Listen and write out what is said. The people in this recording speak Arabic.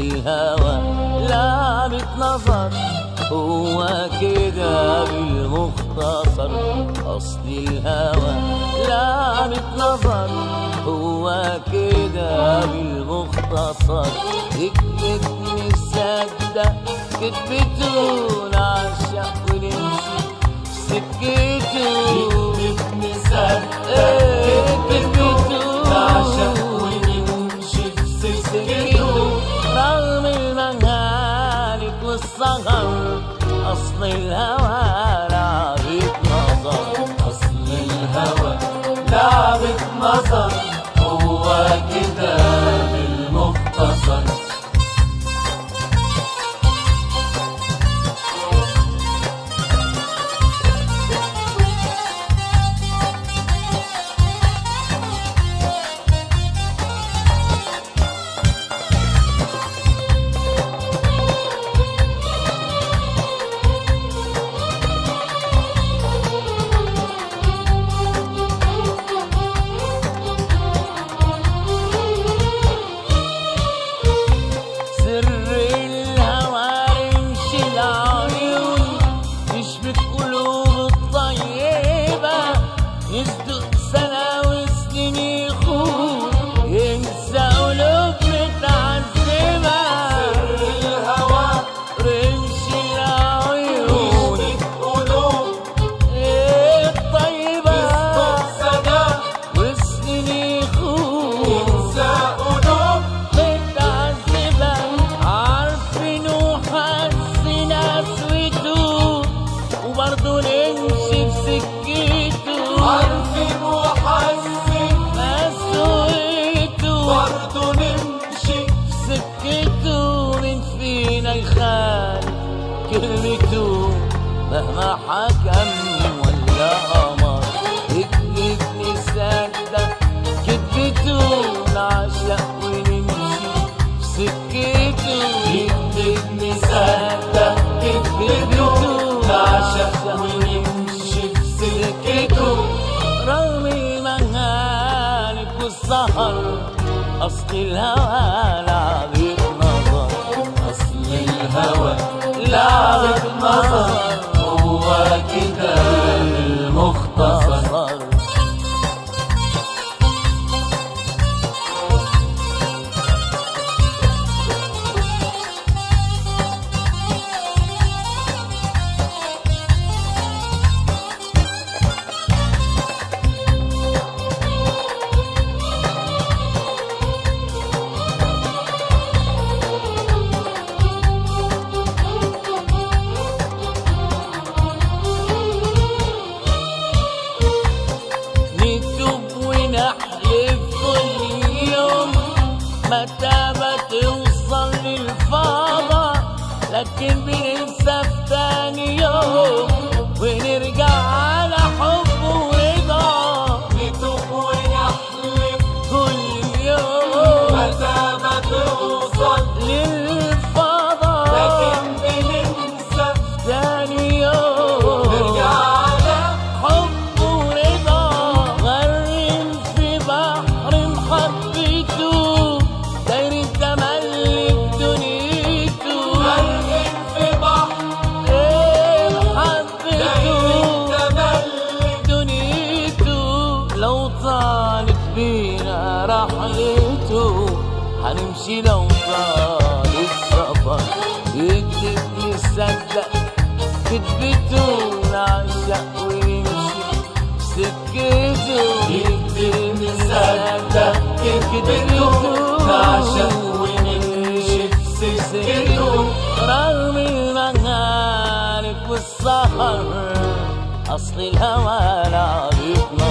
الهوى لعبة نظر، هو كده بالمختصر. أصل الهوى لعبة نظر، هو كده بالمختصر. كدبت نصدق، كدبت ونعشق ونمشي سكته. كدبت نصدق، كدبت ونعشق ونمشي سكته، رغم المنهالك والسهر. أصل الهوى لعبة نظر، أصل الهوى لعبة نظر، هو كده بالمختصر. كلمته مهما حكم ولا أمر، كدبتني صدق، كدبته نعشق ونمشي سكته. كدبتني صدق، كدبته نعشق ونمشي سكته، رغم المهالك والسهر. أصل الهوى لعبة نظر، أصل الهوى لعبة نظر، هو كده المختصر. متى بتوصل للفاضة لكن بننسى في تاني يوم، ونرجع على حب ورضا. نتوب ونحلف كل يوم، متى بتوصل للفاضة لكن بننسى في تاني يوم، ونرجع على حب ورضا. غرم في بحر محبته، هنمشي لو طال السفر. كدبتني صدق، كدبته ونعشق ونمشي سكته. كدبتني صدق، كدبته ونعشق ونمشي سكته، رغم المهالك والسهر. أصل الهوى لعبة نظر،